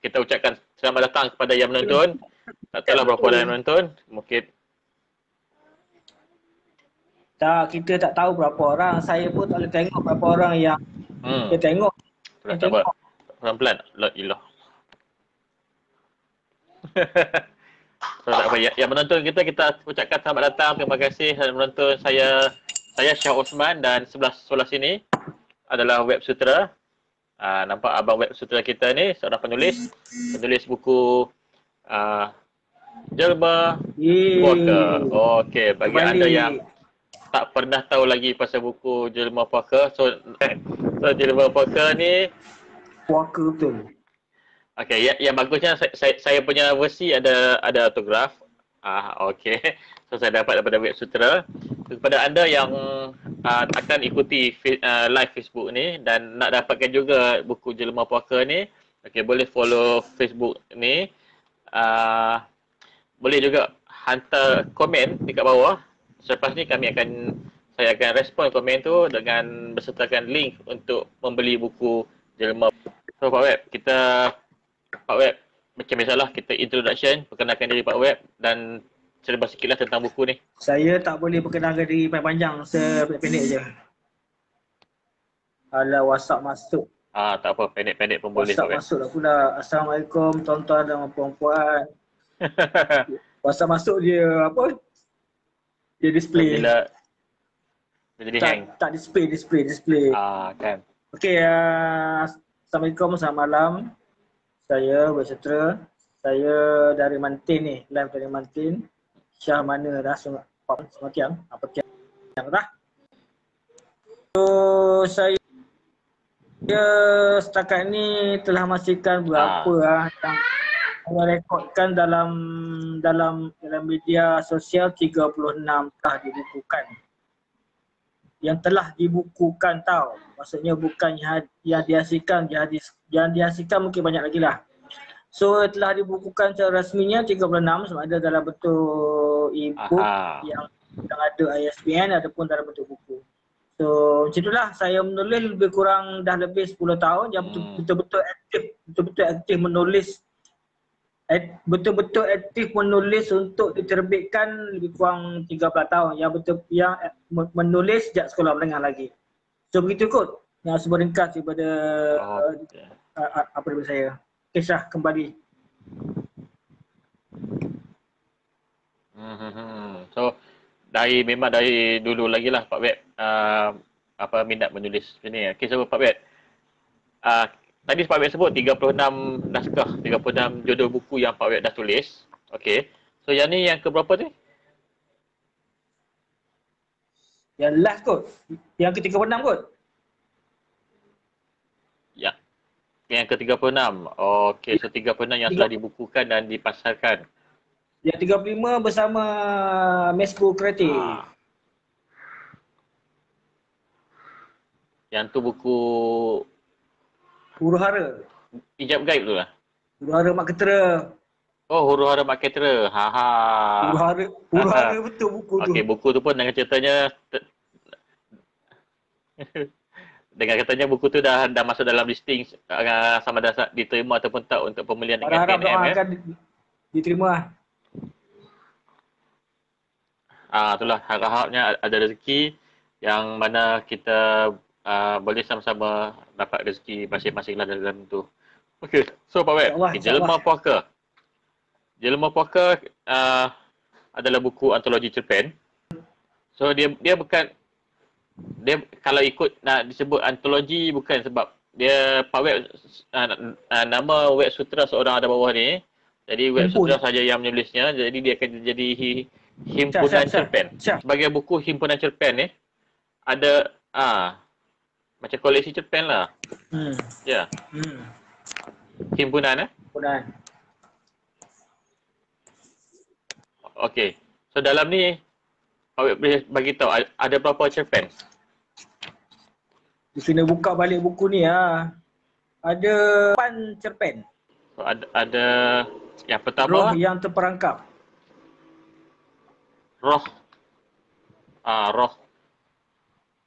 Kita ucapkan selamat datang kepada yang menonton. Tak tahulah berapa orang yang menonton. Mungkin tak, kita tak tahu berapa orang. Saya pun tak boleh tengok berapa orang yang kita tengok. Cuba pelan-pelan. La ilah. Yang menonton kita, kita ucapkan selamat datang. Terima kasih yang menonton. Saya Syah Othman dan sebelah sini adalah Web Sutera. Nampak abang Web Sutera kita ni seorang penulis buku Jelma Puaka. Okey, bagi anda yang tak pernah tahu lagi pasal buku Jelma Puaka, so Jelma Puaka ni Puaka betul. Okey, yang bagusnya saya punya versi ada autograf. Okey. So saya dapat daripada Web Sutera. Kepada anda yang akan ikuti live Facebook ni dan nak dapatkan juga buku Jelma Puaka ni, okey, boleh follow Facebook ni, boleh juga hantar komen dekat bawah. Selepas ni saya akan respon komen tu dengan bersertakan link untuk membeli buku Jelma. So Pak Web, macam biasalah kita introduction, perkenalkan diri Pak Web dan cerita sikitlah tentang buku ni. Saya tak boleh perkenalkan diri panjang, sependek je. Alah, WhatsApp masuk. Tak apa, pendek-pendek pun boleh. WhatsApp masuklah pula. Assalamualaikum tuan-tuan dan puan-puan. WhatsApp masuk dia apa? Dia display. Tak display. Kan. Okey, Assalamualaikum, selamat malam. Saya Web Sutera. Saya dari Mantin ni, live dari Mantin. Syah mana dah semakian, apa yang dah. So saya setakat ni telah memastikan berapa yang saya rekodkan dalam media sosial 36 telah dibukukan. Yang telah dibukukan tau. Maksudnya bukan yang dihasilkan, yang dihasilkan mungkin banyak lagi lah. So telah dibukukan secara resminya 36 sama ada dalam bentuk e-book yang ada ISBN ataupun dalam bentuk buku. So macam itulah saya menulis lebih kurang dah lebih 10 tahun yang betul-betul aktif menulis untuk diterbitkan lebih kurang 13 tahun yang menulis sejak sekolah menengah lagi. So begitu kot yang seringkas daripada apa daripada saya. Kisah kembali. So memang dari dulu lagi lah Pak Web minat menulis macam ni. Okay, so Pak Web, tadi Pak Web sebut 36 naskah, 36 judul buku yang Pak Web dah tulis. Okay, so yang ni yang ke berapa ni? Yang last kot, yang ke 36 kot. Yang ke-36. Okey, so 36 yang telah dibukukan dan dipasarkan. Yang 35 bersama Mesbo Kreatif. Yang tu buku Huru Hara. Ijab Gaib tu lah. Huru Hara Makhluk Ketara. Oh, Huru Hara Makhluk Ketara. Huru Hara betul buku tu. Okey, buku tu pun dengan ceritanya dengan katanya buku tu dah masuk dalam listing sama ada diterima ataupun tak untuk pembelian dengan TNM. Harap-harap akan diterima lah. Itulah harap-harapnya ada rezeki yang mana kita boleh sama-sama dapat rezeki masing-masing lah dalam tu. Okey, so Pak Web, Jelma Puaka adalah buku antologi cerpen. So dia bukan, dia kalau ikut nak disebut antologi bukan, sebab dia Pak Web nama Web Sutera seorang ada bawah ni. Jadi Web Sutera saja yang menulisnya. Jadi dia akan jadi himpunan cerpen. Sebagai buku himpunan cerpen ni ada macam koleksi cerpen lah. Ya. Himpunan himpunan. Okey. So dalam ni Pak Web boleh bagi tahu ada berapa cerpen? Di sini buka balik buku ni Ada 8 cerpen. So, ada yang pertama Roh yang terperangkap. Roh.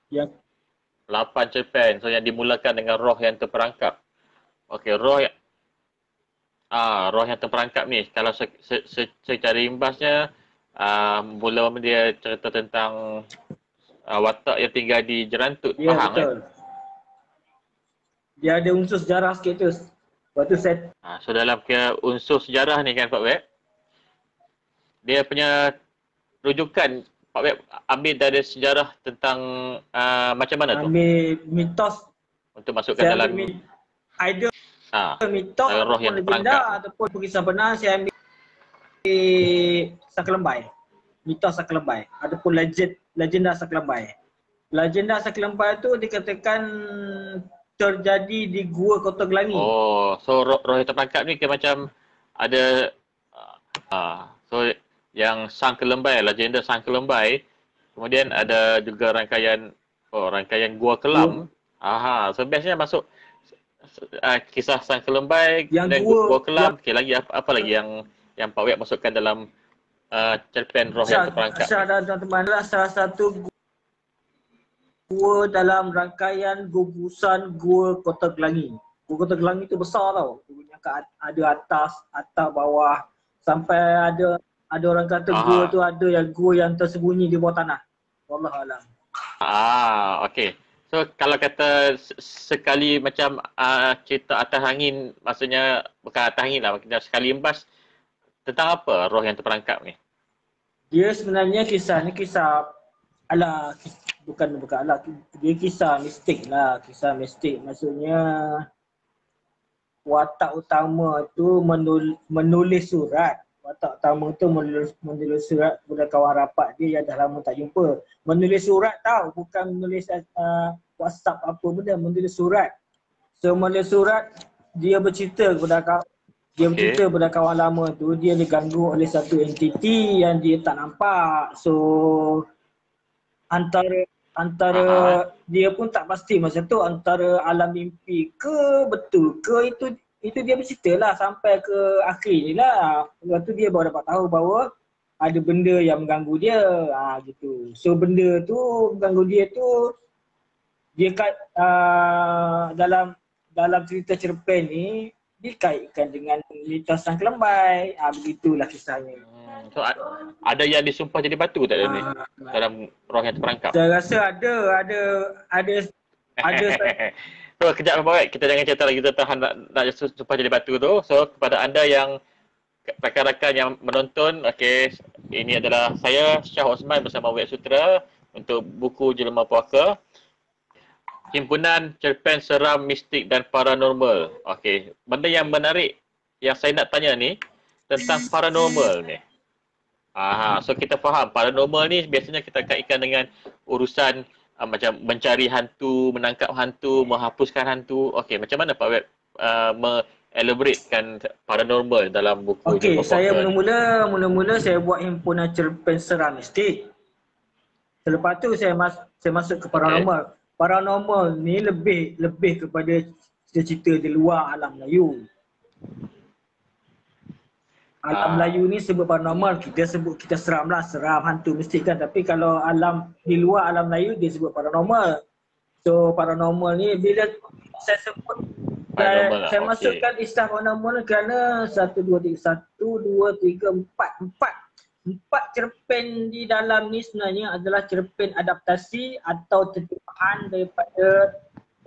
Ya. 8 cerpen. So yang dimulakan dengan Roh yang terperangkap. Okey, roh roh yang terperangkap ni, kalau secara imbasnya mula dia cerita tentang watak yang tinggal di Jerantut, ya, Pahang betul. Dia ada unsur sejarah sikit tu. Lepas tu set so dalam unsur sejarah ni kan Pak Web, dia punya rujukan Pak Web ambil dari sejarah tentang macam mana tu? Ambil mitos untuk masukkan dalam idea mitos roh yang legenda ataupun kisah benar. Saya ambil Sang Kelembai, mitos Sang Kelembai ataupun legenda Sang Kelembai. Legenda Sang Kelembai tu dikatakan terjadi di Gua Kota Gelanggi. Oh, so roh yang terperangkap ni macam ada so yang Sang Kelembai, legenda Sang Kelembai, kemudian ada juga rangkaian rangkaian Gua Kelam. Aha, so biasanya masuk kisah Sang Kelembai yang dan Gua Kelam. Okey, lagi apa lagi yang Pak Web masukkan dalam cerpen roh yang terperangkap? Teman-teman, salah satu gua dalam rangkaian gubusan Gua Kota Gelanggi. Gua Kota Gelanggi tu besar tau. Guanya ada atas, bawah, sampai ada orang kata gua tu ada yang gua yang tersembunyi di bawah tanah. Wallahualam. Okey. So kalau kata sekali macam cerita atas angin, maksudnya bukan atas angin lah, maksudnya sekali embas tentang apa roh yang terperangkap ni? Dia sebenarnya kisah mistik lah. Kisah mistik maksudnya watak utama tu menulis surat. Watak utama tu menulis surat kepada kawan rapat dia yang dah lama tak jumpa. Menulis surat tau, bukan menulis WhatsApp apa benda, menulis surat. So menulis surat, dia bercerita kepada kawan lama tu dia diganggu oleh satu entiti yang dia tak nampak. So antara dia pun tak pasti masa tu antara alam mimpi ke betul ke, itu dia berceritalah sampai ke akhirnya lah. Lepas tu dia baru dapat tahu bahawa ada benda yang mengganggu dia gitu. So benda tu mengganggu dia tu dia kat dalam cerita cerpen ni dikaitkan dengan mitos Sang Kelembai. Begitulah kisahnya. So ada yang disumpah jadi batu tak ni? Dalam roh yang terperangkap. Saya rasa ada. So kejap Pak, kita jangan cerita lagi tentang nak sumpah jadi batu tu. So kepada anda yang rakan-rakan yang menonton, okey, ini adalah saya Syah Othman bersama Web Sutera untuk buku Jelma Puaka, Himpunan Cerpen Seram Mistik dan Paranormal. Okey, benda yang menarik yang saya nak tanya ni tentang paranormal ni. So kita faham paranormal ni biasanya kita kaitkan dengan urusan macam mencari hantu, menangkap hantu, menghapuskan hantu. Okey, macam mana Pak Web me-elaboratekan paranormal dalam buku? Okey, saya mula-mula saya buat himpunan cerpen seram mistik. Selepas tu saya masuk ke paranormal. Okay. Paranormal ni lebih kepada cerita di luar alam Melayu. Alam Melayu ni sebut paranormal, kita seram lah, seram hantu mistik kan. Tapi kalau alam di luar alam Melayu dia sebut paranormal. So paranormal ni bila saya sebut paranormal, saya masukkan istilah paranormal kerana 4 cerpen di dalam ni sebenarnya adalah cerpen adaptasi atau terjemahan daripada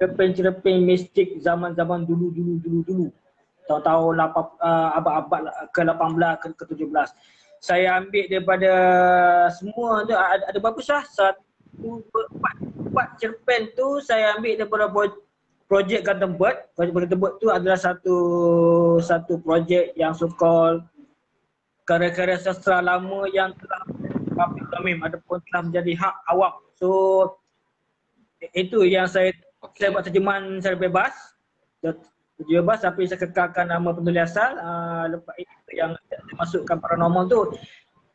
cerpen-cerpen mistik zaman-zaman dulu. Tahun-tahun abad-abad ke-18 ke-17. Saya ambil daripada semua tu ada berapa Syah? 4 cerpen tu saya ambil daripada Project Gutenberg. Project Gutenberg tu adalah satu projek yang so-called karya-karya sastra lama yang telah ataupun telah menjadi hak awam. So itu yang saya buat terjemahan secara bebas. Tapi saya kekalkan nama penulis asal. Lepas itu yang saya masukkan paranormal tu.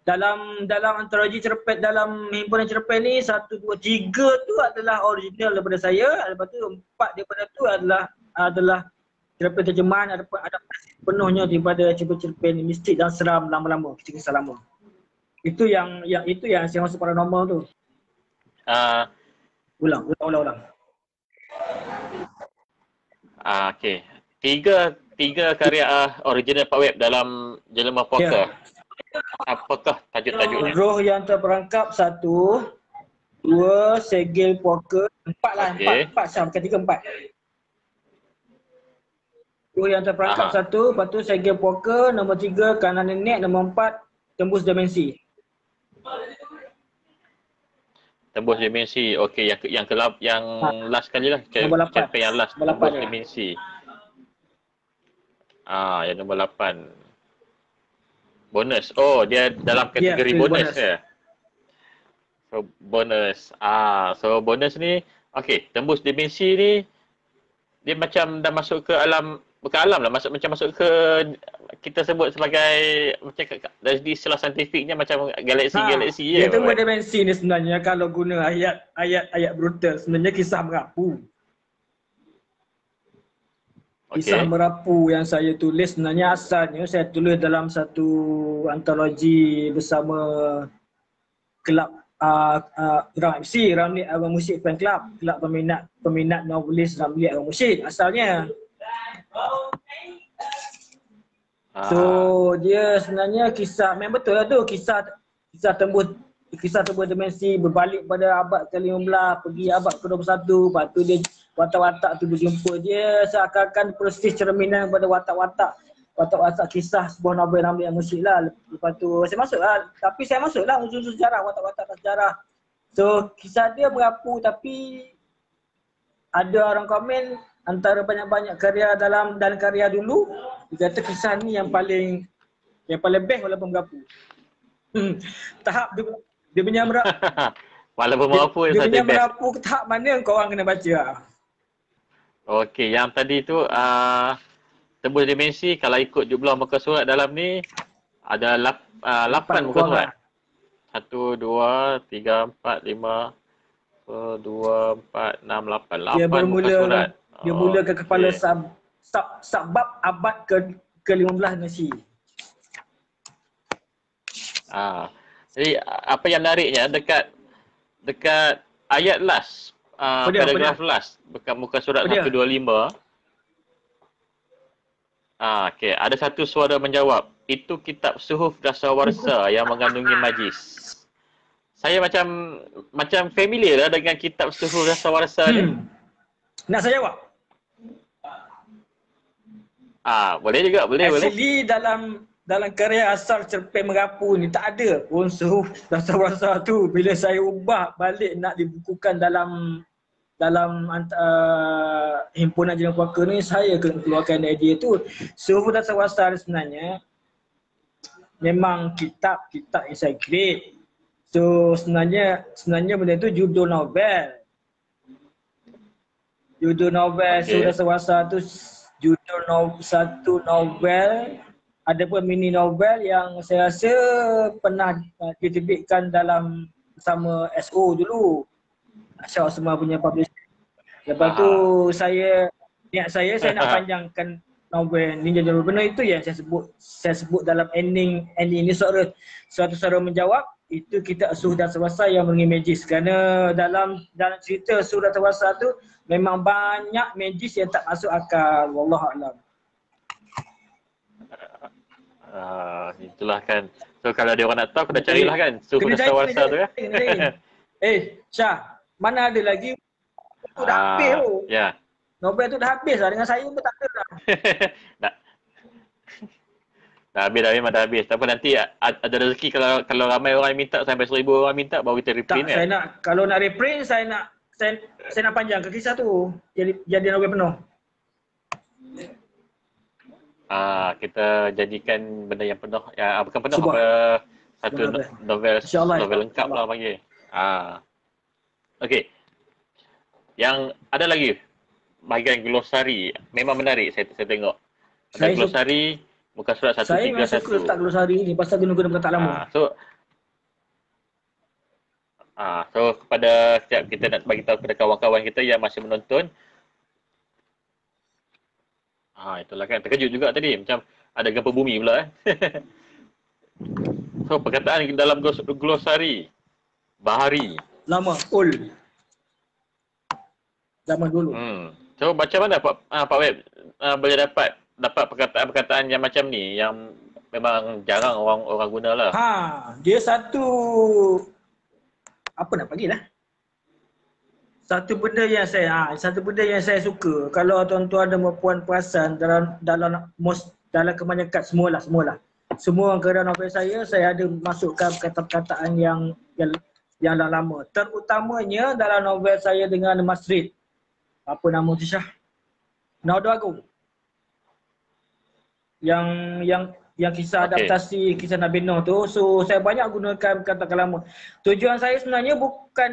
Dalam antologi cerpen, dalam himpunan cerpen ni 1, 2, 3 tu adalah original daripada saya. Lepas tu 4 daripada tu adalah cerpen terjemahan ataupun adaptasi penuhnya daripada cerpen-cerpen mistik dan seram lama-lama, kisah-kisah lama. Itu yang saya masuk paranormal tu. Ulang. Okey. 3 tiga karya original Pak Web dalam Jelma Puaka. Ya. Apakah tajuk-tajuknya? Roh yang terperangkap, 1, 2, Segel Puaka, 4 lah, okay. Empat Syah, bukan 3, 4. Roh yang terperangkap, 1, lepas tu Segel Puaka, nombor 3, Kandang Nenek, nombor 4, Tembus Dimensi. Tembus Dimensi, okey, yang kelab, yang last kali lah, siapa yang last, Tembus Dimensi. Ah, yang nombor 8. Bonus. Oh, dia dalam kategori bonus ya. So bonus. Ah, so bonus ni okey, Tembus Dimensi ni dia macam dah masuk ke alam, bukan alam lah, masuk macam masuk ke kita sebut sebagai macam dari istilah saintifiknya macam galaksi-galaksi dia. Tembus Dimensi ni sebenarnya kalau guna ayat brutal sebenarnya kisah merapu. Kisah merapu yang saya tulis sebenarnya asalnya saya tulis dalam satu antologi bersama kelab RAMC, Ramli Alam Muzik Fan Club, kelab peminat novelis Ramli Alam Muzik asalnya. So dia sebenarnya kisah, memang betul lah tu, kisah tembus dimensi berbalik pada abad ke-15 pergi abad ke-21, lepas tu dia watak-watak tu berjumpa, dia seakan-akan persis cerminan pada watak-watak kisah sebuah novel Ramli Alam Muzik lah. Lepas tu saya masuklah, tapi saya masuklah unsur-unsur sejarah, watak-watak sejarah. So kisah dia merapu, tapi ada orang komen antara banyak-banyak karya dalam karya dulu, dia kata kisah ni yang paling best walaupun merapu. Tahap dia punya merapu. Walaupun merapu dia punya merapu ke tahap mana kau orang kena baca lah. Okey, yang tadi tu Tembus Dimensi kalau ikut jumlah muka surat dalam ni ada 8 muka surat. 1, 2, 3, 4, 5, 2, 4, 6, 8 bermula, muka surat. Dia mula ke kepala sub-bab abad ke-15 Masehi. Jadi apa yang menariknya dekat ayat last paragraf last dekat muka surat 125. Okey, ada satu suara menjawab, itu kitab suhuf dasawarsa yang mengandungi majlis. Saya macam familiar lah dengan kitab suhuf dasawarsa ni. Nak saya jawab? Boleh juga, boleh. Actually dalam karya asal cerpen merapu ni tak ada pun suhuf dasawarsa tu. Bila saya ubah balik nak dibukukan dalam himpunan Jelma Puaka ni, saya kena keluarkan idea tu. Suhuf dasawarsa sebenarnya memang kitab yang saya create. So sebenarnya benda tu judul novel Suhuf dasawarsa tu satu novel. Ada pun mini novel yang saya rasa pernah diterbitkan dalam sama SO dulu, Syah Othman punya publishing. Lepas tu niat saya nak panjangkan novel Ninja Jelma Puaka itu yang saya sebut dalam ending ini suatu suara menjawab, itu kitab Suhuf dasawarsa yang mengandungi magis, kerana dalam cerita Suhuf dasawarsa tu memang banyak magis yang tak masuk akal. Wallahualam. Itulah kan. So kalau dia orang nak tahu, kena carilah kan Suhuf dasawarsa tu kan. Syah, mana ada lagi tu dah habis tu. Ya. Novel tu dah habis lah, dengan saya pun tak ada lah. Dah habis. Tak apa, nanti ada rezeki kalau ramai orang minta, sampai 1000 orang minta baru kita reprint tak, kan. Kalau nak reprint saya nak panjang ke kisah tu. Jadi novel penuh. Kita jadikan benda yang penuh, bukan penuh, satu novel lengkap lah panggil. Okey. Yang ada lagi bahagian glosari, memang menarik saya tengok. Ada glosari muka surat 131. Saya memang suka letak glosari ni pasal guna-guna kata lama. So kepada setiap kita nak bagi tahu kepada kawan-kawan kita yang masih menonton, itulah kan, terkejut juga tadi macam ada gempa bumi pula So perkataan dalam glosari bahari lama old zaman dulu. So macam mana Pak Web boleh dapat dapat perkataan-perkataan yang macam ni yang memang jarang orang guna lah. Ha, dia satu apa nak panggil lah. Satu benda yang saya suka, kalau tuan-tuan dan puan perasan dalam kebanyakan semualah. Semua kerana novel saya ada masukkan perkataan yang dah lama. Terutamanya dalam novel saya dengan Mas Rid. Apa nama tu Syah? Naudul Agung. Yang kisah adaptasi kisah Nabi Nuh tu, so saya banyak gunakan kata-kata lama. Tujuan saya sebenarnya bukan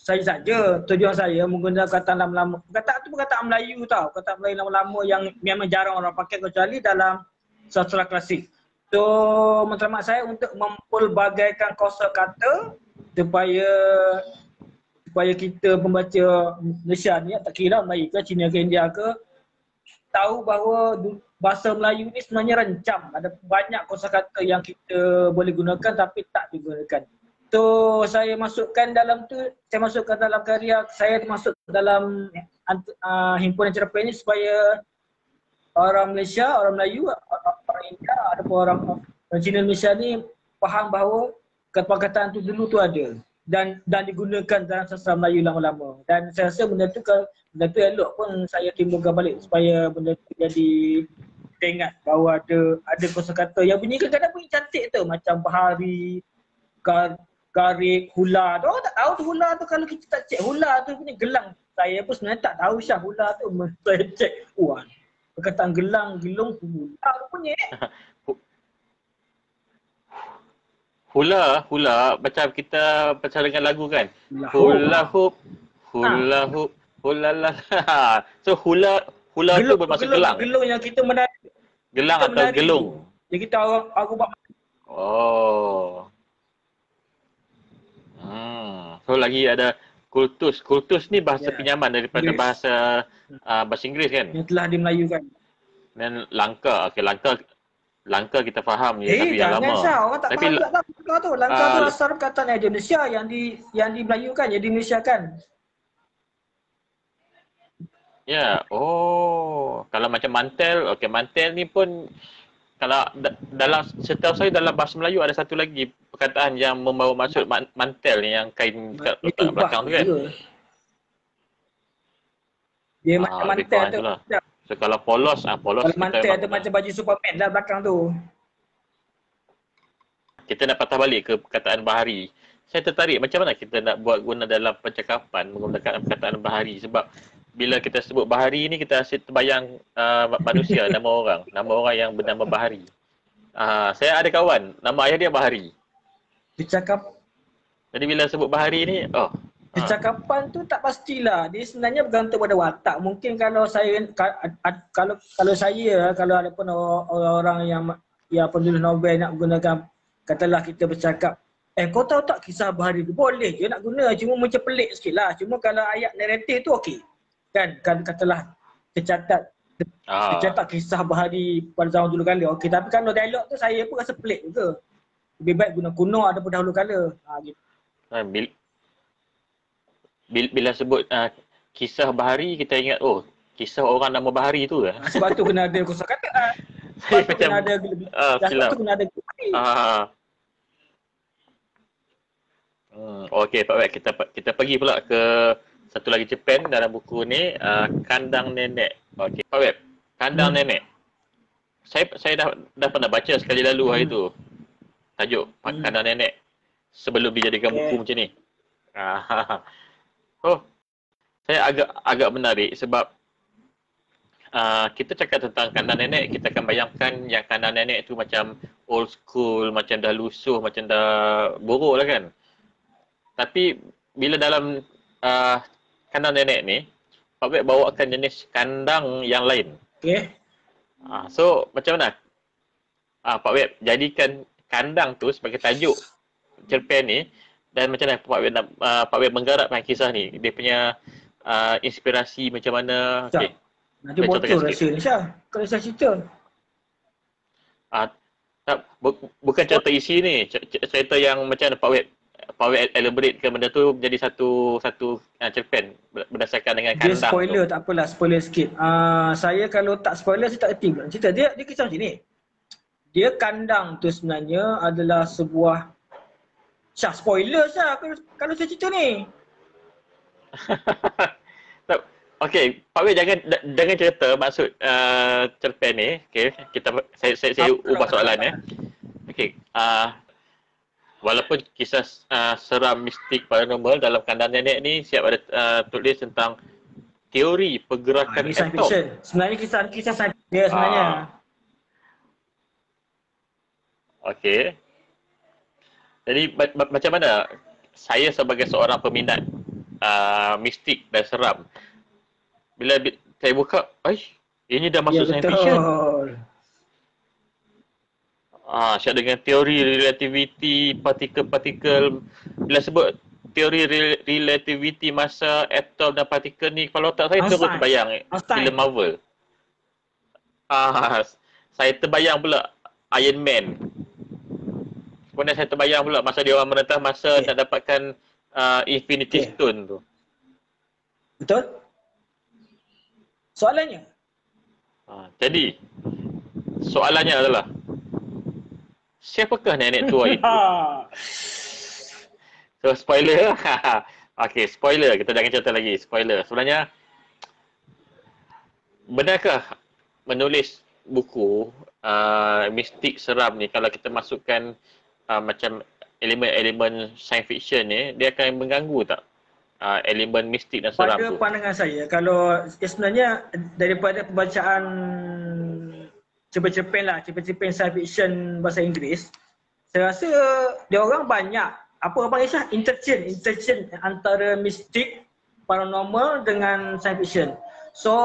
saya saja, tujuan saya menggunakan kata lama-lama. Kata tu perkataan Melayu tau, kata Melayu lama-lama yang memang jarang orang pakai kecuali dalam sastra klasik. So matlamat saya untuk mempelbagaikan kosakata supaya kita pembaca Malaysia ni, tak kira Melayu ke Cina ke India ke, tahu bahawa bahasa Melayu ni sebenarnya rancam. Ada banyak kosakata yang kita boleh gunakan tapi tak digunakan. So saya masukkan dalam karya saya, termasuk dalam himpunan cerpen ni, supaya orang Malaysia, orang Melayu, orang India, ada orang Cina Malaysia ni faham bahawa kata-kataan tu dulu tu ada dan digunakan dalam sastra Melayu lama-lama. Dan saya rasa benda tu elok pun saya timbulkan balik supaya benda tu jadi teringat bahawa ada kosakata yang bunyi kadang-kadang cantik tu, macam bahari, garik, hula tu. Orang tak tahu tu hula tu, kalau kita tak cek hula tu punya gelang. Saya pun sebenarnya tak tahu Syah hula tu, saya cek, wah perkataan gelang, gelung, hula tu punya. Hula, macam kita baca dengan lagu kan? Hula hoop, hula la. So hula tu bermaksud gelang. Gelung yang kita menari. Gelang kita atau menari. Gelung. Yang kita aku buat. Oh. So lagi ada kultus. Kultus ni bahasa pinjaman daripada bahasa Inggeris kan? Yang telah dimelayukan. Dan langka. Okey, langka kita faham ya, tapi yang lama. Sah, orang tak faham langka tu. Langka tu asal perkataan Indonesia yang di Melayukan, yang di Malaysia kan. Ya, oh, kalau macam mantel, okey, mantel ni pun kalau dalam setahu saya dalam bahasa Melayu ada satu lagi perkataan yang membawa maksud mantel ni, yang kain kat belakang tu kan. Dia macam mantel tu. So, kalau polos kalau mantel ada macam baju Superman dalam belakang tu. Kita nak patah balik ke perkataan bahari. Saya tertarik macam mana kita nak buat guna dalam percakapan menggunakan perkataan bahari, sebab bila kita sebut bahari ni kita asyik terbayang manusia, nama orang yang bernama bahari. Saya ada kawan, nama ayah dia bahari. Jadi bila sebut bahari ni, percakapan tu tak pastilah. Dia sebenarnya bergantung pada watak. Mungkin kalau ada pun orang-orang yang penulis novel nak gunakan, katalah kita bercakap, kau tahu tak kisah bahari tu? Boleh je nak guna, cuma macam pelik sikit lah. Cuma kalau ayat naratif tu okey. Kan katalah tercatat kisah bahari pada zaman dulu kala. Okey, tapi kalau dialog tu saya pun rasa pelik juga. Lebih baik guna kuno ataupun dahulu kala. Gitu. Bila sebut kisah bahari, kita ingat, oh, kisah orang nama bahari tu ke? Sebab tu kena ada kosakata. Sebab tu kena ada bahari. Okey, Pak Wek, kita pergi pula ke satu lagi cerpen dalam buku ni, Kandang Nenek. Okey, Pak Wek, Kandang Nenek. Saya dah pernah baca sekali lalu hari tu. Tajuk Kandang Nenek sebelum dijadikan buku macam ni. Oh, saya agak menarik sebab kita cakap tentang kandang nenek, kita akan bayangkan yang kandang nenek tu macam old school, macam dah lusuh, macam dah buruk lah kan. Tapi bila dalam kandang nenek ni, Pak Bek bawakan jenis kandang yang lain. So macam mana Pak Bek jadikan kandang tu sebagai tajuk cerpen ni? Dan macam mana Pak Web menggarapkan kisah ni? Dia punya inspirasi macam mana? Syah, nanti bocor rasa ni Syah, kalau saya cerita. Bukan cerita isi ni, cerita yang macam Pak Web Power elaborate ke benda tu menjadi satu cerpen berdasarkan dengan kandang tu. Dia spoiler tu. Tak apalah, spoiler sikit. Saya kalau tak spoiler saya tak erti cerita dia. Dia kisah macam ni. Dia kandang tu sebenarnya adalah sebuah Syah, spoiler Syah kalau saya cerita ni. Okey, Pak Wei jangan cerita maksud cerpen ni. Okey, saya ubah soalan ya. Okey, walaupun kisah seram mistik paranormal dalam Kandang Nenek ni siap ada tulis tentang teori pergerakan atom. Sebenarnya kisah sains dia sebenarnya. Okey. Jadi macam mana saya sebagai seorang peminat mistik dan seram, bila saya buka, ini dah masuk science fiction. Syah dengan teori relativiti, partikel-partikel. Bila sebut teori relativiti, masa, atom dan partikel ni, kalau tak saya terus terbayang filem Marvel. Saya terbayang pula Iron Man. Kemudian saya terbayang pula masa dia orang merentah masa nak dapatkan Infinity Stone tu. Betul? Soalannya? Jadi, soalannya adalah siapakah nenek tua itu? So, spoiler. Okey, spoiler. Kita jangan cerita lagi. Spoiler. Sebenarnya, benarkah menulis buku mistik seram ni kalau kita masukkan macam elemen-elemen science fiction ni, dia akan mengganggu tak elemen mistik dan seram tu? Pada pandangan saya, kalau sebenarnya daripada pembacaan cerpen science fiction bahasa Inggeris, saya rasa dia orang banyak interchange antara mistik paranormal dengan science fiction. So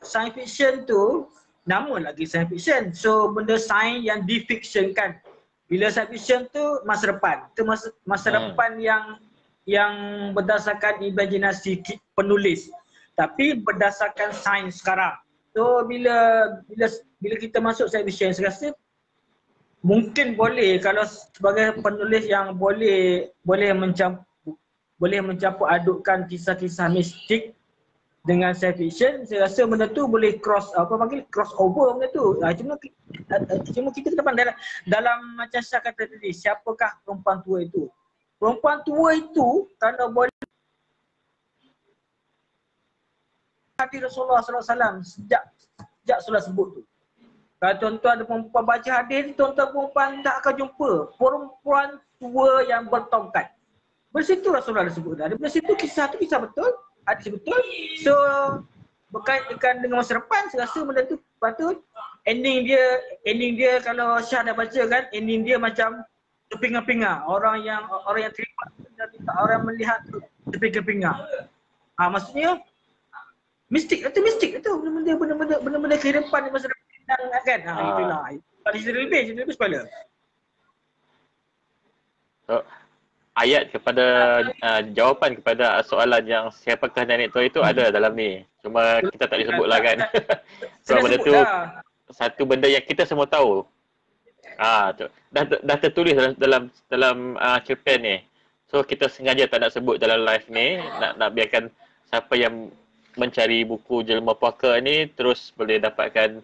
science fiction tu nama lagi science fiction, so benda sains yang difiksionkan. Bila science fiction tu masa depan, masa depan yang berdasarkan imajinasi penulis tapi berdasarkan sains sekarang. So bila kita masuk science fiction, saya rasa mungkin boleh kalau sebagai penulis yang boleh mencampur adukkan kisah-kisah mistik dengan science fiction, saya rasa benda tu boleh crossover benda tu. Cuma kita ke depan dalam macam Syah kata tadi, siapakah perempuan tua itu? Perempuan tua itu kalau boleh hati Rasulullah SAW sejak Rasulullah sebut tu. Kalau tuan-tuan ada perempuan baca hadis, tuan-tuan perempuan tak akan jumpa perempuan tua yang bertongkat. Bersitu Rasulullah ada sebut dah. Dari situ kisah tu kisah betul, hadis betul. So berkaitan dengan masa depan, saya rasa benda tu patut ending dia kalau Syah dah baca kan, ending dia macam terpinga-pinga. Orang yang terlibat dan orang melihat tu terpinga-pinga. Maksudnya mistik itu benda-benda kehidupan di masa depan kan. Itulah. Kalau cerita lebih spoiler. Ayat kepada jawapan kepada soalan yang siapakah nenek tua itu ada dalam ni. Cuma kita tak disebutlah kan. Sebab benda tu satu benda yang kita semua tahu. Dah tertulis dalam cerpen ni. So kita sengaja tak nak sebut dalam live ni, nak biarkan siapa yang mencari buku Jelma Puaka ni terus boleh dapatkan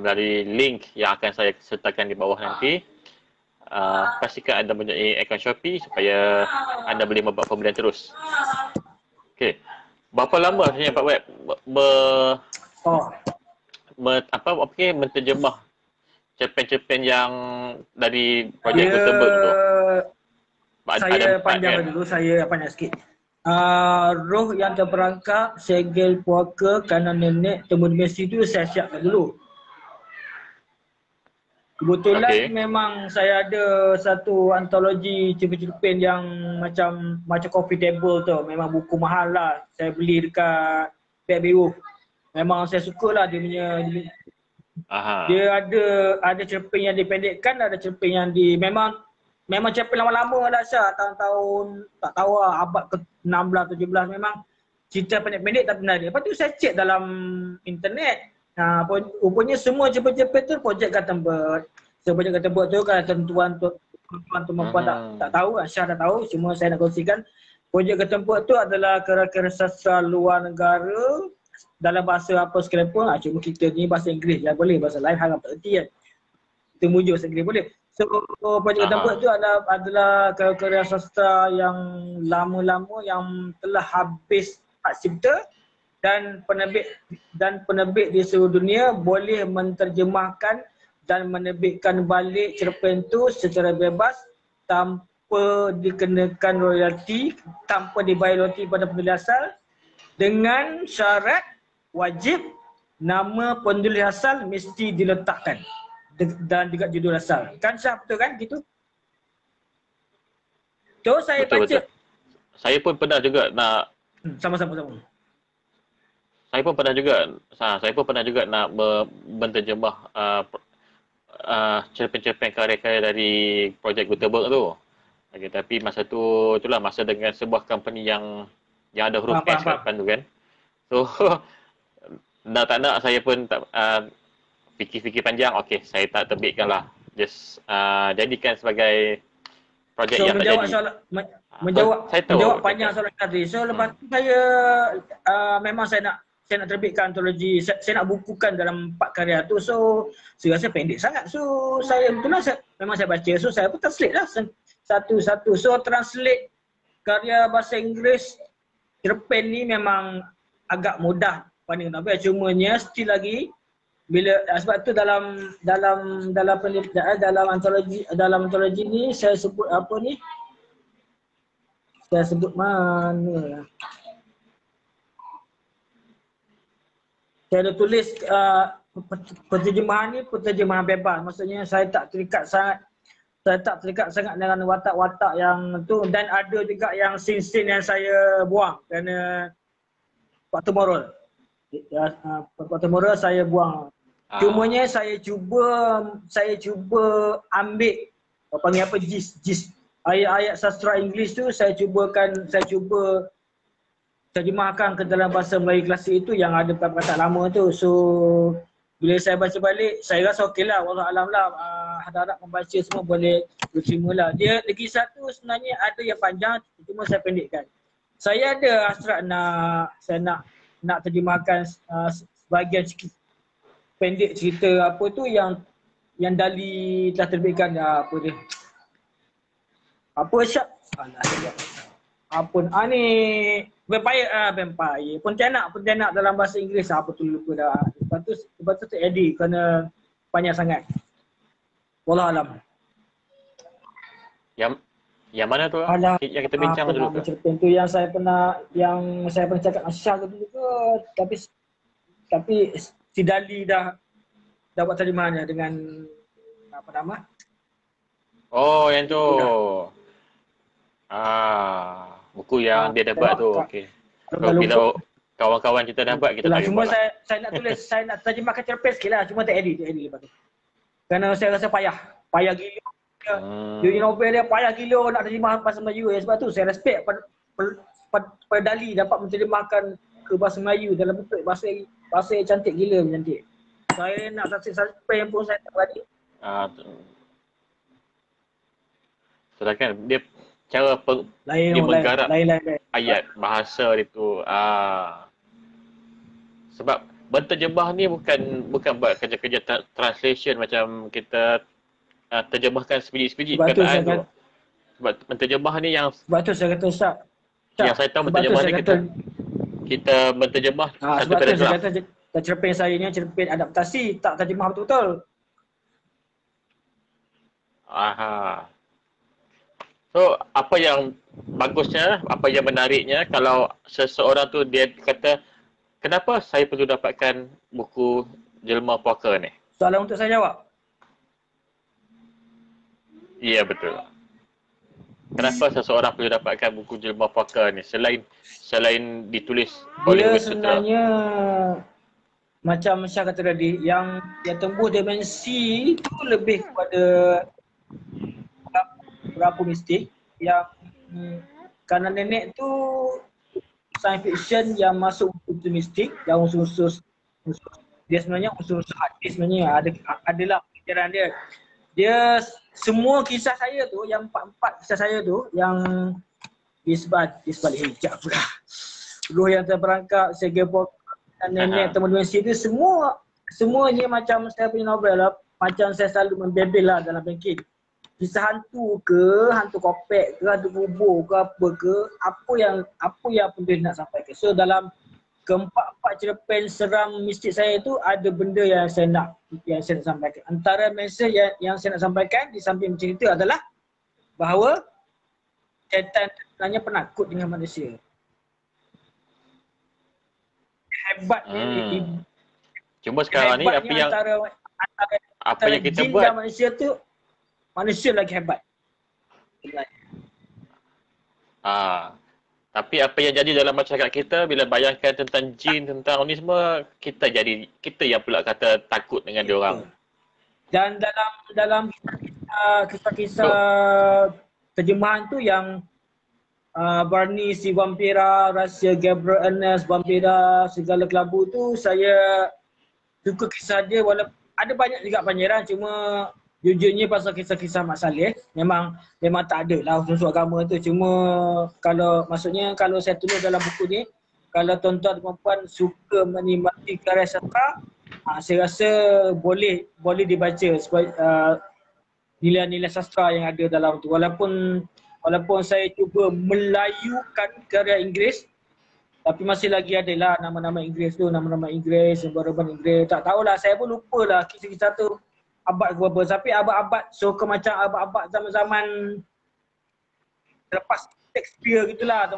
melalui link yang akan saya sertakan di bawah nanti. Pastikan anda mempunyai akaun Shopee supaya anda boleh membuat pembelian terus. Okey. Berapa lama sebenarnya Pak Web menterjemah cerpen-cerpen yang dari projek Gutenberg tu? Saya panjang sikit. Roh yang terperangkap, Segel Puaka, Kandang Nenek, Tembus Dimensi tu saya siapkan dulu. Kebetulan memang saya ada satu antologi cerpen-cerpen yang macam coffee table tu. Memang buku mahal lah. Saya beli dekat Pet Biru. Memang saya suka lah dia punya. Dia ada cerpen yang dipendekkan, ada cerpen yang memang cerpen lama-lama dah Syah, tahun-tahun tak tahu lah, abad ke-16, 17 memang cerita pendek-pendek tapi menarik. Lepas tu saya cek dalam internet, rupanya semua cerpen-cerpen tu Project Gutenberg. So Project Gutenberg tu kan tentuan Kemampuan tak tahu, Syah dah tahu. Cuma saya nak kongsikan projek Gutenberg tu adalah kerangka sastra luar negara dalam bahasa apa sekalipun. Cuma kita ni bahasa Inggeris yang boleh, bahasa lain harap tak erti kan. Kita muncul bahasa Inggeris boleh. So projek Gutenberg tu adalah kerangka sastra yang lama-lama yang telah habis hak cipta, dan penerbit di seluruh dunia boleh menterjemahkan dan menerbitkan balik cerpen tu secara bebas tanpa dikenakan royalti, tanpa dibayar royalti pada penulis asal, dengan syarat wajib nama penulis asal mesti diletakkan dan juga judul asal. Kan Syah, betul kan gitu? Tu saya baca. Betul. Saya pun pernah juga nak sama-sama. Saya pun pernah juga nak menterjemah cerpen-cerpen karya-karya dari Projek Gutenberg tu. Okay, tapi masa tu, itulah masa dengan sebuah company yang ada huruf S kat depan tu kan. So, dah tak nak, saya pun tak fikir-fikir panjang. Okay, saya tak terbitkanlah. Just jadikan sebagai projek yang tak jadi. Menjawab panjang soalan tadi. So, lepas tu saya memang saya nak terbitkan antologi, saya nak bukukan dalam 4 karya tu. So saya rasa pendek sangat, so saya itulah memang saya baca, so saya pun translate lah satu-satu. So translate karya bahasa Inggeris cerpen ni memang agak mudah pandang novel, cumanya still lagi bila sebab tu dalam antologi ni saya sebut apa ni, saya sebut mana lah. Saya dah tulis penterjemahan bebas. Maksudnya saya tak terikat sangat dengan watak-watak yang tu, dan ada juga yang scene-scene yang saya buang kerana faktor moral. Faktor moral saya buang. Cumanya saya cuba ambil panggil apa gist ayat-ayat sastra Inggeris tu, saya cuba terjemahkan ke dalam bahasa Melayu klasik itu yang ada perkataan lama tu. So bila saya baca balik, saya rasa okey lah, wallahualam lah, harap-harap membaca semua boleh terima lah. Dia lagi satu sebenarnya ada yang panjang, cuma saya pendekkan. Saya ada hasrat nak terjemahkan sebahagian pendek cerita apa tu yang Dali telah terbitkan, apa dia? Apa Syah? Vampire. Pontianak dalam bahasa Inggeris, apa tu lupa dah. Lepas tu edit kerana banyak sangat. Wallahualam. Yang mana tu? Yang kita bincang dulu tu. Cerpen tu yang saya pernah cakap Syah dulu ke, tapi si Dali dah buat terjemahannya dengan apa nama? Oh, yang tu. Buku yang dia dah buat tu, okey. Kalau kita kawan-kawan kita dah buat, kita tak buat. Saya nak terjemahkan cerpen sikit lah, cuma tak edit lepas tu. Kerana saya rasa payah gila. Dia novel dia payah gila nak terjemah bahasa Melayu. Sebab tu saya respect pada Dali dapat menterjemahkan ke bahasa Melayu dalam bentuk bahasa yang cantik gila, cantik. Saya nak translate cerpen pun saya tak berani. Sedangkan dia cara dia menggarap ayat bahasa dia tu, sebab menterjemah ni bukan buat kerja-kerja translation macam kita terjemahkan sebiji-sebiji perkataan tu. Sebab menterjemah ni yang sebab tu saya kata Syah, yang saya tahu menterjemah ni kita menterjemah satu paragraf. Sebab tu saya kata cerpen saya ni cerpen adaptasi, tak terjemah betul-betul. Aha. So, apa yang bagusnya, apa yang menariknya kalau seseorang tu dia kata, kenapa saya perlu dapatkan buku Jelma Puaka ni? Soalan untuk saya jawab? Ya, betul. Kenapa seseorang perlu dapatkan buku Jelma Puaka ni selain ditulis oleh Web Sutera? Sebenarnya, macam Syah kata tadi, yang Tembus Dimensi tu lebih kepada berapa mistik yang Kandang Nenek tu science fiction yang masuk unsur mistik, yang unsur dia sebenarnya unsur hard sebenarnya adalah pikiran dia. Dia semua kisah saya tu, yang empat-empat kisah saya tu, yang Bisbal hijab lah. Dulu yang terperangkap, Segel Puaka, Nenek, Tembus Dimensi tu, semuanya macam saya punya novel lah. Macam saya selalu membebel lah dalam bengkel. Kisah hantu ke, hantu kopek ke, hantu kubur ke, apa yang penulis nak sampaikan. So dalam keempat-empat cerpen seram mistik saya tu ada benda yang saya nak sampaikan. Antara mesej yang saya nak sampaikan di samping cerita adalah bahawa setan sebenarnya penakut dengan manusia. Hebatnya cuma sekarang ni apa yang kita buat manusia tu, manusia lagi hebat. Tapi apa yang jadi dalam masyarakat kita bila bayangkan tentang jin, tentang ni semua, kita yang pula kata takut dengan diorang. Dan dalam kisah-kisah terjemahan tu yang Barney si Vampira, Rahsia Gabriel Ernest, Vampira, Segala Kelabu tu, saya suka kisah dia walaupun ada banyak juga panjeran, cuma jujurnya pasal kisah-kisah Mak Saleh memang tak ada lah unsur agama tu. Cuma kalau saya tulis dalam buku ni, kalau tuan-tuan dan perempuan suka menikmati karya sastra, saya rasa boleh dibaca sebab nilai-nilai sastra yang ada dalam tu. Walaupun saya cuba melayukan karya Inggeris, tapi masih lagi adalah nama-nama Inggeris, sebarang Inggeris. Tak tahulah, saya pun lupalah kisah-kisah tu abad ke berapa, tapi abad-abad, so ke macam abad-abad zaman-zaman lepas Shakespeare gitulah,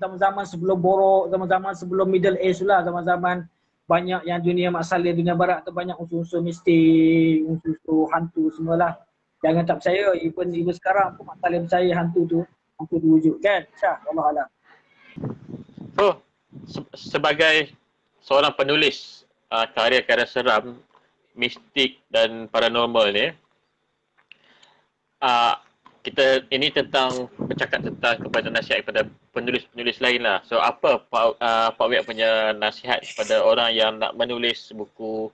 zaman-zaman sebelum borok, zaman-zaman sebelum Middle Age lah, zaman-zaman banyak yang dunia masalah, dunia barat tu banyak unsur-unsur mistik, unsur-unsur hantu semualah. Jangan tak percaya, even sekarang pun masalah percaya hantu tu wujud kan, Syah, Allah Alam. Oh, sebagai seorang penulis karya-karya seram, mistik dan paranormal ni, kita ini bercakap tentang kepada nasihat kepada penulis-penulis lain lah. So apa Pak Wek punya nasihat kepada orang yang nak menulis buku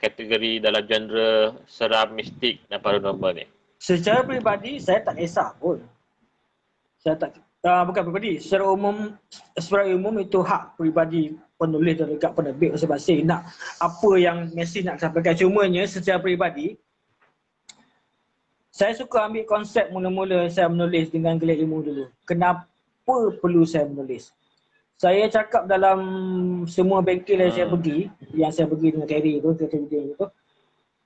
kategori dalam genre seram, mistik dan paranormal ni? Secara peribadi saya tak kisah pun. Bukan peribadi, secara umum itu hak peribadi penulis dan dekat penerbit masing-masing nak apa yang Messi nak sampaikan. Cumanya secara peribadi, saya suka ambil konsep mula-mula saya menulis dengan gelar ilmu dulu. Kenapa perlu saya menulis? Saya cakap dalam semua bengkel yang saya pergi dengan Terry tu, kereta video tu,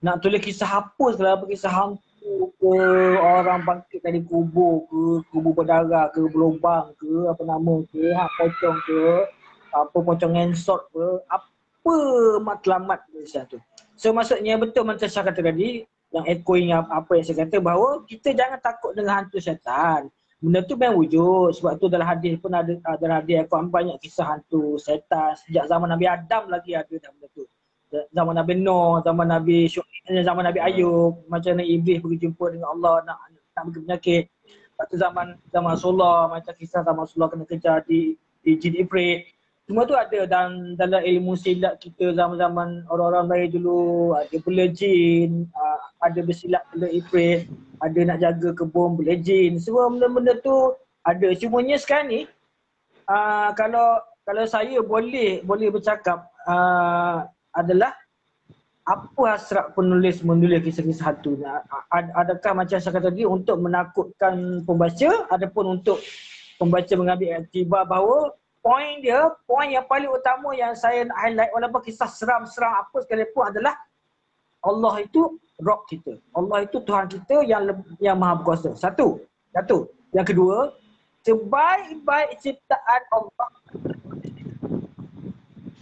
nak tulis kisah apa segala, kisah hantu ke, orang bangkit dari kubur ke, kubur berdarah ke, berlubang ke, pocong ke, apa pocong ensot ke, apa matlamat Malaysia tu. So maksudnya betul macam saya kata tadi, yang echoing apa yang saya kata, bahawa kita jangan takut dengan hantu setan. Benda tu memang wujud, sebab tu dalam hadis pun ada hadis aku ambil banyak kisah hantu setan sejak zaman Nabi Adam lagi ada dah benda tu. Zaman Nabi Nuh, zaman Nabi Syuaib, zaman Nabi Ayub, macam mana Iblis pergi jumpa dengan Allah nak bagi penyakit. Lepas tu zaman Rasulullah, macam kisah zaman Rasulullah kena kejar di jin Ifrit. Semua tu ada dalam ilmu silat kita zaman-zaman orang-orang Melayu dulu, ada bela jin, ada bersilat bela ifrit, ada nak jaga kebun bela jin, semua benda-benda tu ada. Cumanya sekarang ni kalau saya boleh bercakap adalah apa hasrat penulis menulis kisah-kisah hantu. Adakah macam saya kata tadi untuk menakutkan pembaca ataupun untuk pembaca mengambil iktibar bahawa Poin yang paling utama yang saya nak highlight walaupun kisah seram-seram apa sekalipun adalah Allah itu Rob kita. Allah itu Tuhan kita yang maha berkuasa. Satu. Yang kedua, sebaik-baik ciptaan Allah.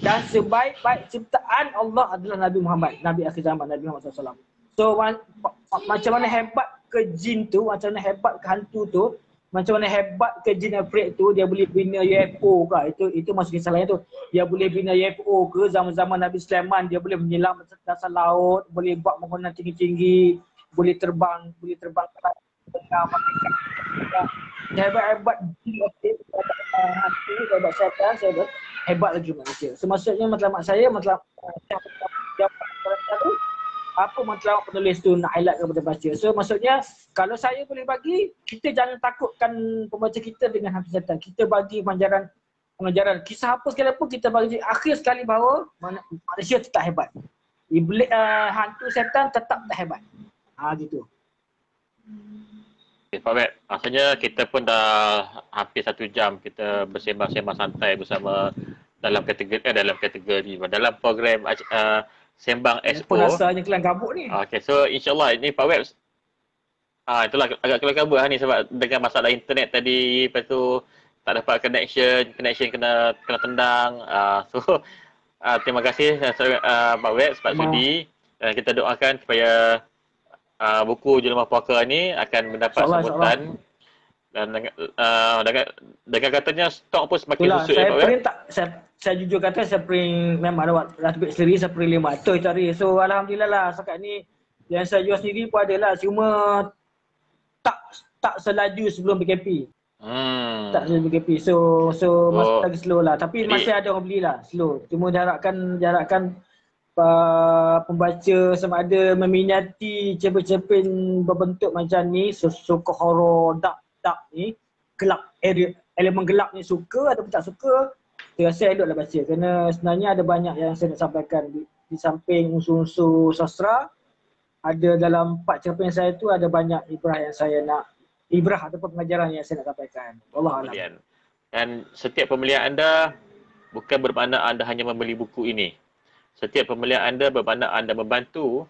Dan sebaik-baik ciptaan Allah adalah Nabi Muhammad, Nabi akhir zaman, Nabi Muhammad SAW. So macam mana hebat ke jin tu, macam mana hebat ke hantu tu, macam mana hebat ke jin Afrik tu, dia boleh bina UFO ke, itu masuk kisah lain tu. Dia boleh bina UFO ke, zaman-zaman Nabi Sulaiman dia boleh menyelam dasar laut, boleh buat bangunan tinggi-tinggi, boleh terbang ke tengah malaikat. Hebat-hebat jin Afrik, hebat syaitan, hebat lagi manusia. So maksudnya matlamat saya tu apa menterawak penulis tu nak highlight kepada pembaca. So maksudnya kalau saya boleh bagi, kita jangan takutkan pembaca kita dengan hafizatan. Kita bagi pengajaran kisah apa sekali pun kita bagi akhir sekali bahawa manusia tetap hebat. Iblis, hantu setan tetap tak hebat. Ha, gitu. Okay, Pak Bet, rasanya kita pun dah hampir 1 jam kita bersembang-sembang santai bersama dalam kategori, dalam program Sembang Expo. Rasanya kelang kabut ni. Okay, so insyaAllah ini Pak Bet, itulah agak kelang kabut ni sebab dengan masalah internet tadi, lepas tu tak dapat connection kena tendang. So terima kasih Pak Bet sebab sudi. Kita doakan supaya buku Jelma Puaka ni akan mendapat sambutan dan dengan katanya stok pun semakin busuk. Saya jujur kata saya print memang dah buat sendiri, saya print 500 hari. So alhamdulillah lah setakat ni yang saya jual sendiri pun adalah cuma tak selaju sebelum PKP. Tak selaju PKP. So masih lagi slow lah, tapi masih ada orang beli lah, slow. Cuma diharapkan pembaca sama ada meminati cerpen-cerpen berbentuk macam ni, suka horror dark ni, gelap, elemen gelap ni suka ataupun tak suka, saya rasa eloklah baca kerana sebenarnya ada banyak yang saya nak sampaikan di samping unsur-unsur sastra. Ada dalam 4 cerpen saya tu ada banyak ibrah ataupun pengajaran yang saya nak sampaikan. Wallahualam. Dan setiap pembelian anda bukan bermakna anda hanya membeli buku ini. Setiap pembelian anda bermakna anda membantu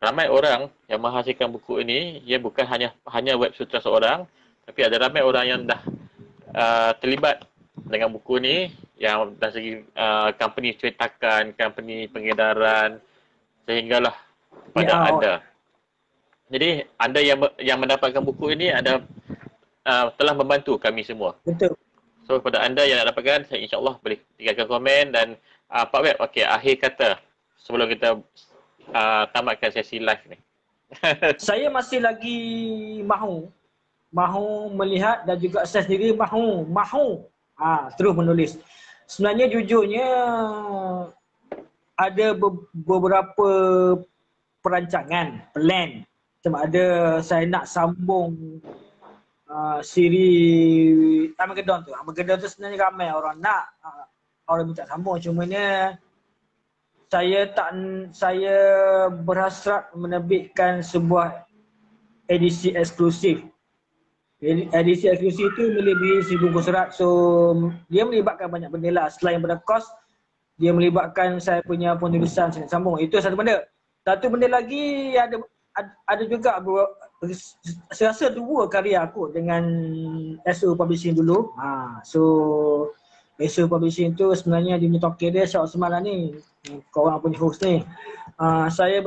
ramai orang yang menghasilkan buku ini. Ia bukan hanya Web Sutera seorang, tapi ada ramai orang yang dah terlibat dengan buku ini, yang dari segi company cetakan, company pengedaran, sehinggalah kepada anda. Jadi anda yang mendapatkan buku ini anda telah membantu kami semua. Betul. So kepada anda yang nak dapatkan, saya insya-Allah boleh tinggalkan komen dan Pak Web, okey, akhir kata sebelum kita tamatkan sesi live ni. Saya masih lagi mahu melihat dan juga saya sendiri mahu terus menulis. Sebenarnya jujurnya ada beberapa perancangan, plan. Macam ada saya nak sambung siri Taman Gedong tu. Taman Gedong tu sebenarnya ramai orang nak. Orang minta sambung, cumanya saya berhasrat menerbitkan sebuah edisi eksklusif. Edisi eksklusif itu melebihi 1000 buku surat, so dia melibatkan banyak benda lah. Selain pada kos, dia melibatkan saya punya penulisan saya sambung. Itu satu benda. Satu benda lagi ada juga, saya rasa 2 karya aku dengan SO Publishing dulu. So SO Publishing tu sebenarnya dia punya tokoh dia Syah Othman lah ni, korang punya host ni. Saya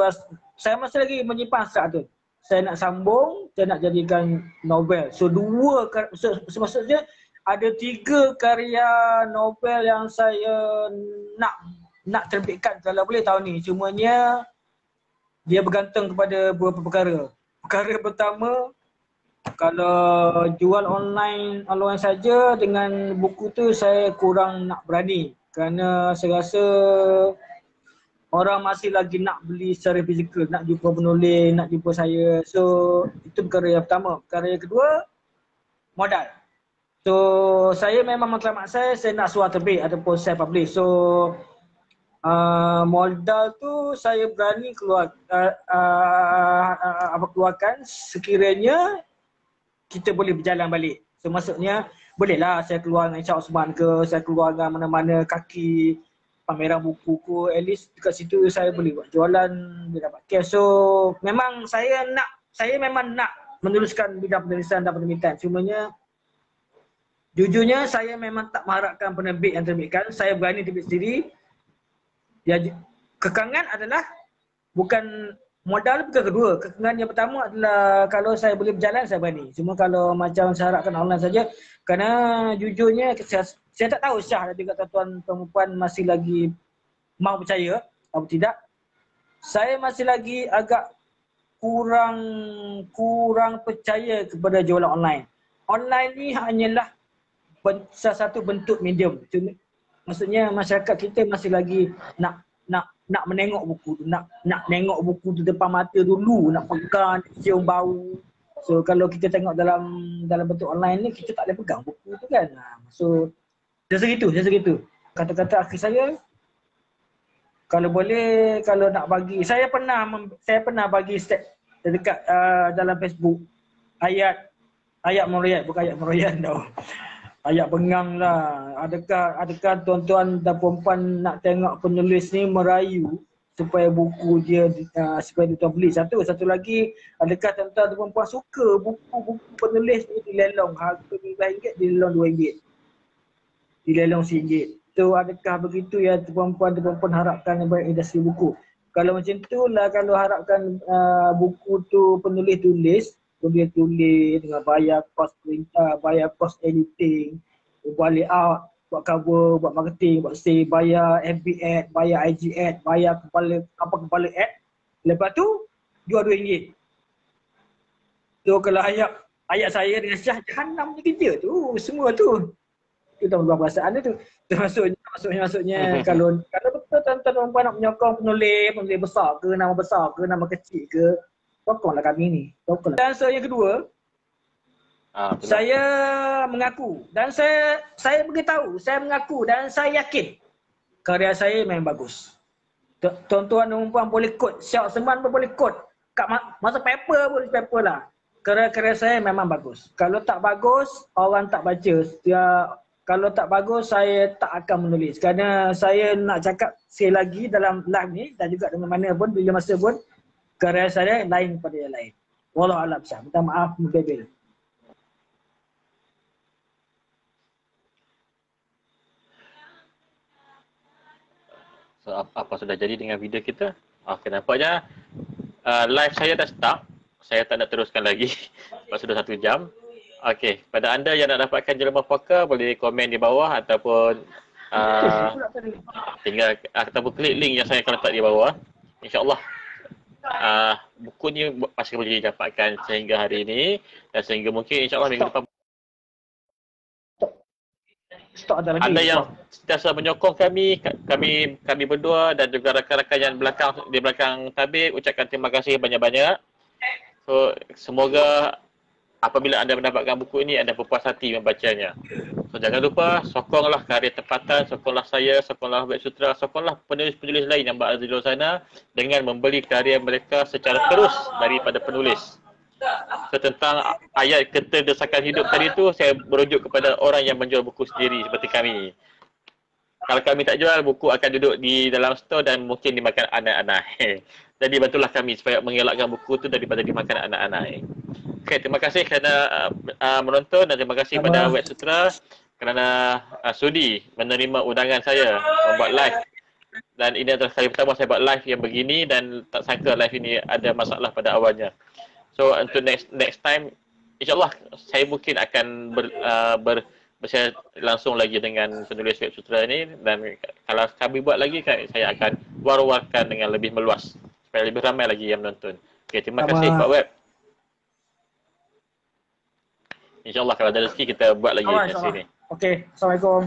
masih lagi menyimpan saat tu. Saya nak sambung, saya nak jadikan novel. So maksudnya ada 3 karya novel yang saya nak terbitkan kalau boleh tahun ni. Cumanya dia bergantung kepada beberapa perkara. Perkara pertama, kalau jual online saja dengan buku tu saya kurang nak berani kerana saya rasa orang masih lagi nak beli secara fizikal, nak jumpa penulis, nak jumpa saya. So itu perkara yang pertama. Perkara yang kedua, modal. So saya memang matlamat saya nak suara terbit ataupun saya publish. So modal tu saya berani keluarkan sekiranya kita boleh berjalan balik. So maksudnya bolehlah saya keluar dengan Syah Othman ke, saya keluar dengan mana-mana kaki pameran buku ke, at least dekat situ saya boleh buat jualan, boleh dapat cash. So memang saya memang nak meneruskan bidang penulisan dan penerbitan. Cumanya jujurnya saya memang tak mengharapkan penerbit yang terbitkan, saya berani terbit sendiri. Ya, kekangan adalah bukan modal, bukan kedua. Kekangan yang pertama adalah kalau saya boleh berjalan, saya berani. Cuma kalau macam saya harapkan online saja, kerana jujurnya saya tak tahu Syah dan juga tuan-tuan perempuan masih lagi mahu percaya atau tidak. Saya masih lagi agak kurang percaya kepada jualan online. Online ni hanyalah salah satu bentuk medium. Maksudnya masyarakat kita masih lagi nak nak menengok buku tu, nak nengok buku tu depan mata dulu, nak pegang, cium bau. So kalau kita tengok dalam bentuk online ni, kita tak boleh pegang buku tu kan. So jasa gitu. Kata-kata akhir saya, kalau boleh, kalau nak bagi, saya pernah bagi step dekat dalam Facebook, ayat meroyat tau. Ayat bengang lah. Adakah tuan-tuan dan perempuan nak tengok penulis ni merayu supaya buku dia supaya tuan beli? Satu lagi, adakah tuan-tuan dan perempuan suka buku-buku penulis ni dilelong harga RM5, dilelong RM2, dilelong RM1. So, adakah begitu yang perempuan-perempuan harapkan daripada industri buku? Kalau macam tu lah, kalau harapkan buku tu penulis tulis dengan bayar kos editing, buat layout, buat cover, buat marketing, buat sale, bayar FB ad, bayar IG ad, bayar kepala ad, lepas tu jual RM2. So kalau ayat saya dengan Syah, jahanam je kerja tu, semua tu. Itu dalam perasaan dia tu. Maksudnya kalau betul tuan-tuan perempuan nak menyokong penulis besar ke, nama kecil ke, sokonglah kami ni. Dan so yang kedua, saya mengaku dan saya beritahu, saya mengaku dan saya yakin karya saya memang bagus. Tuan-tuan perempuan boleh kod, Syah Othman pun boleh kod, kat masa paper lah. Karya saya memang bagus. Kalau tak bagus, orang tak baca. Kalau tak bagus, saya tak akan menulis. Kerana saya nak cakap sekali lagi dalam live ni dan juga dengan mana pun, bila masa pun, karya saya lain daripada yang lain. Wallahu a'lam. Minta maaf mungkin. So, apa sudah jadi dengan video kita? Okay, nampaknya live saya dah start. Saya tak nak teruskan lagi. Sebab sudah 1 jam. Okey, pada anda yang nak dapatkan Jelma Puaka, boleh komen di bawah ataupun tinggal ataupun klik link yang saya akan letak di bawah. InsyaAllah buku ni pasti boleh didapatkan sehingga hari ini dan sehingga mungkin insyaAllah minggu depan. Anda yang sentiasa menyokong kami berdua dan juga rakan-rakan yang di belakang tabir, ucapkan terima kasih banyak-banyak. So semoga apabila anda mendapatkan buku ini, anda berpuas hati membacanya. So, jangan lupa, sokonglah karya tempatan, sokonglah saya, sokonglah Web Sutera, sokonglah penulis-penulis lain yang berada di luar sana dengan membeli karya mereka secara terus daripada penulis. So, tentang ayat keterdesakan hidup tadi tu, saya merujuk kepada orang yang menjual buku sendiri seperti kami. Kalau kami tak jual, buku akan duduk di dalam store dan mungkin dimakan anak-anak. Jadi, bantulah kami supaya mengelakkan buku tu daripada dimakan anak-anak. Okay, terima kasih kerana menonton dan terima kasih pada Web Sutera kerana sudi menerima undangan saya membuat live. Dan ini adalah kali pertama saya buat live yang begini dan tak sangka live ini ada masalah pada awalnya. So, untuk next time, insyaAllah saya mungkin akan bersiar langsung lagi dengan penulis Web Sutera ini dan kalau kami buat lagi, saya akan war-warkan dengan lebih meluas supaya lebih ramai lagi yang menonton. Okay, terima kasih Pak Web. InsyaAllah kalau ada rezeki kita buat lagi di sini. Okey, Assalamualaikum.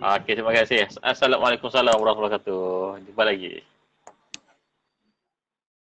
Okey, terima kasih. Assalamualaikum warahmatullahi wabarakatuh. Jumpa lagi.